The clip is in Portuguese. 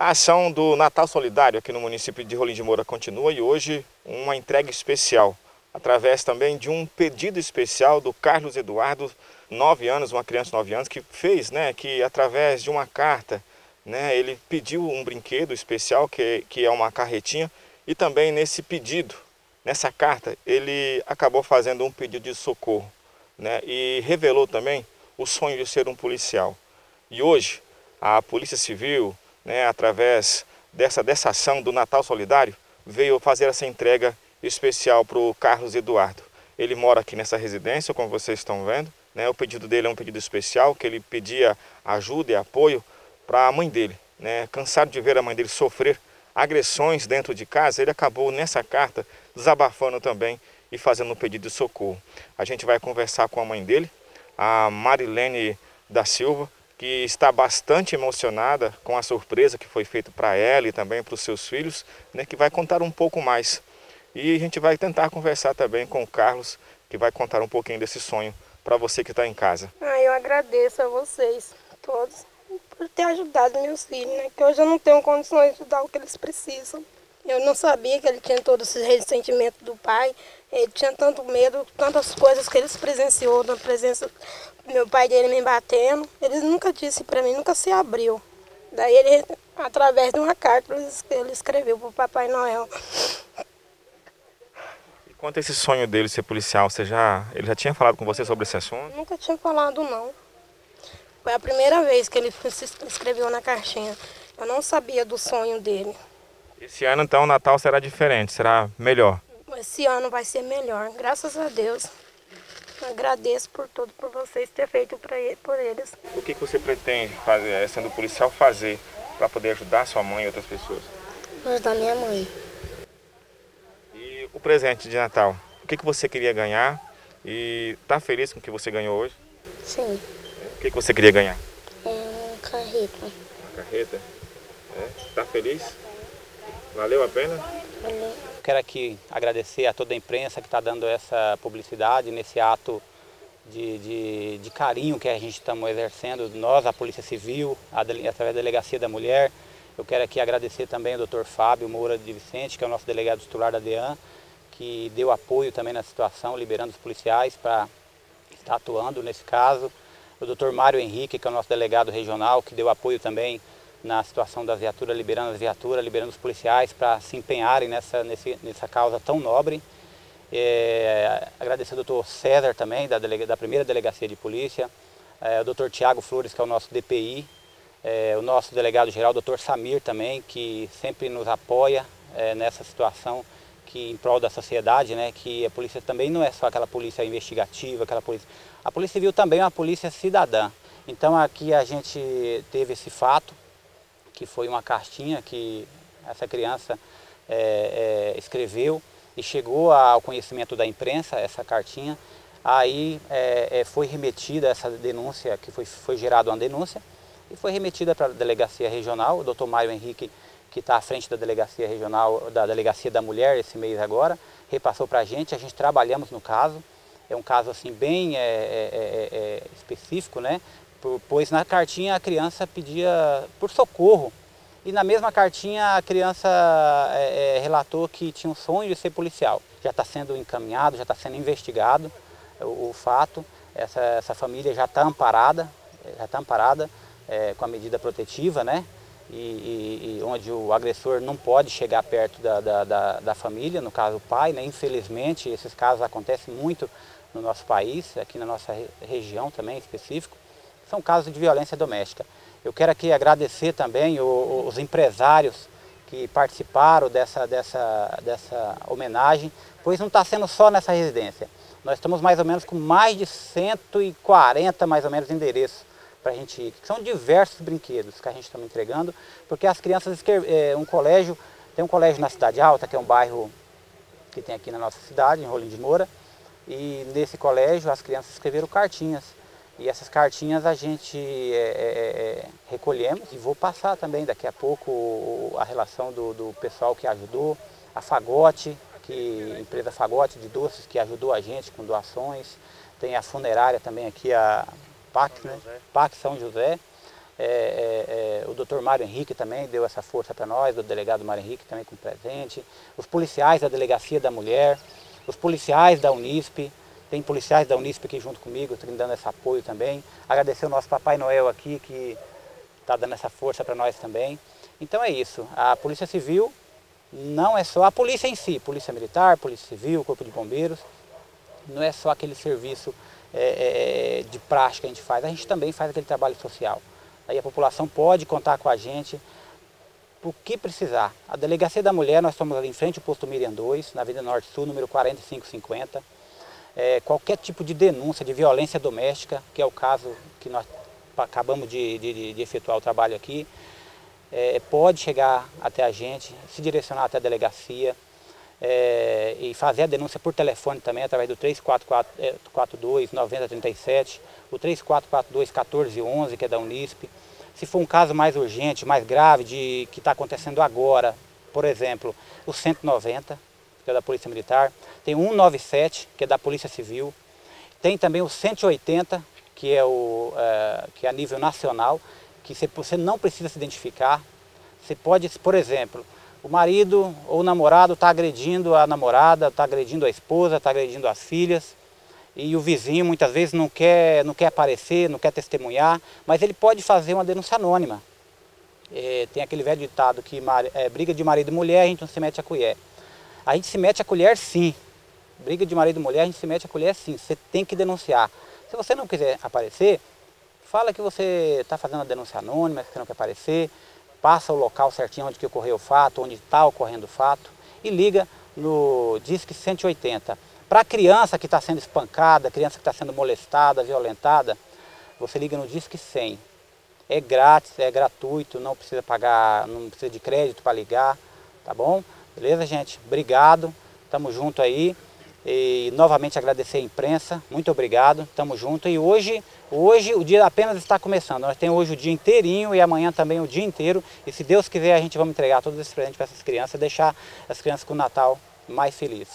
A ação do Natal Solidário aqui no município de Rolim de Moura continua e hoje uma entrega especial, através também de um pedido especial do Carlos Eduardo, 9 anos, uma criança de 9 anos, que fez, que através de uma carta, ele pediu um brinquedo especial, que é uma carretinha, e também nesse pedido, nessa carta, ele acabou fazendo um pedido de socorro, e revelou também o sonho de ser um policial. E hoje, a Polícia Civil, através dessa ação do Natal Solidário, veio fazer essa entrega especial para o Carlos Eduardo. Ele mora aqui nessa residência, como vocês estão vendo. O pedido dele é um pedido especial, que ele pedia ajuda e apoio para a mãe dele. Cansado de ver a mãe dele sofrer agressões dentro de casa, ele acabou nessa carta desabafando também e fazendo um pedido de socorro. A gente vai conversar com a mãe dele, a Marilene da Silva, que está bastante emocionada com a surpresa que foi feita para ela e também para os seus filhos, que vai contar um pouco mais. E a gente vai tentar conversar também com o Carlos, que vai contar um pouquinho desse sonho para você que está em casa. Eu agradeço a vocês todos por ter ajudado meus filhos, que hoje eu não tenho condições de dar o que eles precisam. Eu não sabia que ele tinha todo esse ressentimento do pai, ele tinha tanto medo, tantas coisas que eles presenciou, na presença do meu pai dele me batendo. Ele nunca disse para mim, nunca se abriu. Daí ele, através de uma carta, ele escreveu para o Papai Noel. E quanto a esse sonho dele ser policial, ele já tinha falado com você sobre esse assunto? Nunca tinha falado, não. Foi a primeira vez que ele se escreveu na cartinha. Eu não sabia do sonho dele. Esse ano, então, o Natal será diferente, será melhor? Esse ano vai ser melhor, graças a Deus. Eu agradeço por tudo, por vocês terem feito por eles. O que você pretende, sendo policial, fazer para poder ajudar sua mãe e outras pessoas? Vou ajudar minha mãe. E o presente de Natal, o que você queria ganhar e está feliz com o que você ganhou hoje? Sim. O que você queria ganhar? Uma carreta. Uma carreta? Está feliz? Valeu a pena? Valeu. Quero aqui agradecer a toda a imprensa que está dando essa publicidade nesse ato de carinho que a gente estamos exercendo, nós, a Polícia Civil, através da Delegacia da Mulher. Eu quero aqui agradecer também ao Dr. Fábio Moura de Vicente, que é o nosso delegado titular da DEAN, que deu apoio também na situação, liberando os policiais para estar atuando nesse caso. O Dr. Mário Henrique, que é o nosso delegado regional, que deu apoio também na situação das viaturas, liberando as viaturas, liberando os policiais para se empenharem nessa causa tão nobre. Agradecer ao doutor César também, da primeira delegacia de polícia, o doutor Tiago Flores, que é o nosso DPI, o nosso delegado-geral, o doutor Samir também, que sempre nos apoia nessa situação que em prol da sociedade, que a polícia também não é só aquela polícia investigativa, aquela polícia... A Polícia Civil também é uma polícia cidadã. Então aqui a gente teve esse fato, que foi uma cartinha que essa criança escreveu e chegou ao conhecimento da imprensa, essa cartinha. Aí foi remetida essa denúncia, que foi gerada uma denúncia, e foi remetida para a Delegacia Regional. O doutor Mário Henrique, que está à frente da Delegacia Regional, da Delegacia da Mulher esse mês agora, repassou para a gente trabalhamos no caso. É um caso assim bem específico, pois na cartinha a criança pedia por socorro e na mesma cartinha a criança relatou que tinha um sonho de ser policial. Já está sendo encaminhado, já está sendo investigado o fato, essa família já está amparada, com a medida protetiva, e onde o agressor não pode chegar perto da família, no caso o pai, infelizmente esses casos acontecem muito no nosso país, aqui na nossa região também em específico. São casos de violência doméstica. Eu quero aqui agradecer também os empresários que participaram dessa homenagem, pois não está sendo só nessa residência. Nós estamos mais ou menos com mais de 140 mais ou menos endereços para a gente ir, que são diversos brinquedos que a gente está entregando, porque as crianças, tem um colégio na Cidade Alta, que é um bairro que tem aqui na nossa cidade, em Rolim de Moura, e nesse colégio as crianças escreveram cartinhas. E essas cartinhas a gente recolhemos e vou passar também daqui a pouco a relação do pessoal que ajudou, a Fagote, a empresa Fagote de doces que ajudou a gente com doações, tem a funerária também aqui, a Pac São José, o doutor Mário Henrique também deu essa força para nós, o delegado Mário Henrique também com presente, os policiais da Delegacia da Mulher, os policiais da Unisp, tem policiais da Unisp aqui junto comigo, dando esse apoio também. Agradecer o nosso Papai Noel aqui, que está dando essa força para nós também. Então é isso, a Polícia Civil não é só a polícia em si, Polícia Militar, Polícia Civil, Corpo de Bombeiros, não é só aquele serviço de prática que a gente faz, a gente também faz aquele trabalho social. Aí a população pode contar com a gente o que precisar. A Delegacia da Mulher, nós estamos ali em frente ao Posto Miriam 2, na Avenida Norte-Sul, número 4550. Qualquer tipo de denúncia de violência doméstica, que é o caso que nós acabamos de efetuar o trabalho aqui, pode chegar até a gente, se direcionar até a delegacia e fazer a denúncia por telefone também, através do 3442-9037, o 3442-1411, que é da Unisp. Se for um caso mais urgente, mais grave, que está acontecendo agora, por exemplo, o 190, que é da Polícia Militar, tem o 197, que é da Polícia Civil, tem também o 180, que é a nível nacional, que você não precisa se identificar. Você pode, por exemplo, o marido ou o namorado está agredindo a namorada, está agredindo a esposa, está agredindo as filhas, e o vizinho muitas vezes não quer aparecer, não quer testemunhar, mas ele pode fazer uma denúncia anônima. Tem aquele velho ditado que briga de marido e mulher, a gente não se mete a colher. A gente se mete a colher sim, briga de marido e mulher, a gente se mete a colher sim, você tem que denunciar. Se você não quiser aparecer, fala que você está fazendo a denúncia anônima, que você não quer aparecer, passa o local certinho onde que ocorreu o fato, onde está ocorrendo o fato, e liga no DISC 180. Para a criança que está sendo espancada, criança que está sendo molestada, violentada, você liga no DISC 100. É grátis, é gratuito, não precisa pagar, não precisa de crédito para ligar, tá bom? Beleza, gente? Obrigado, tamo junto aí. E novamente agradecer a imprensa, muito obrigado, tamo junto. E hoje o dia apenas está começando, nós temos hoje o dia inteirinho e amanhã também o dia inteiro. E se Deus quiser a gente vai entregar todos esses presentes para essas crianças e deixar as crianças com o Natal mais felizes.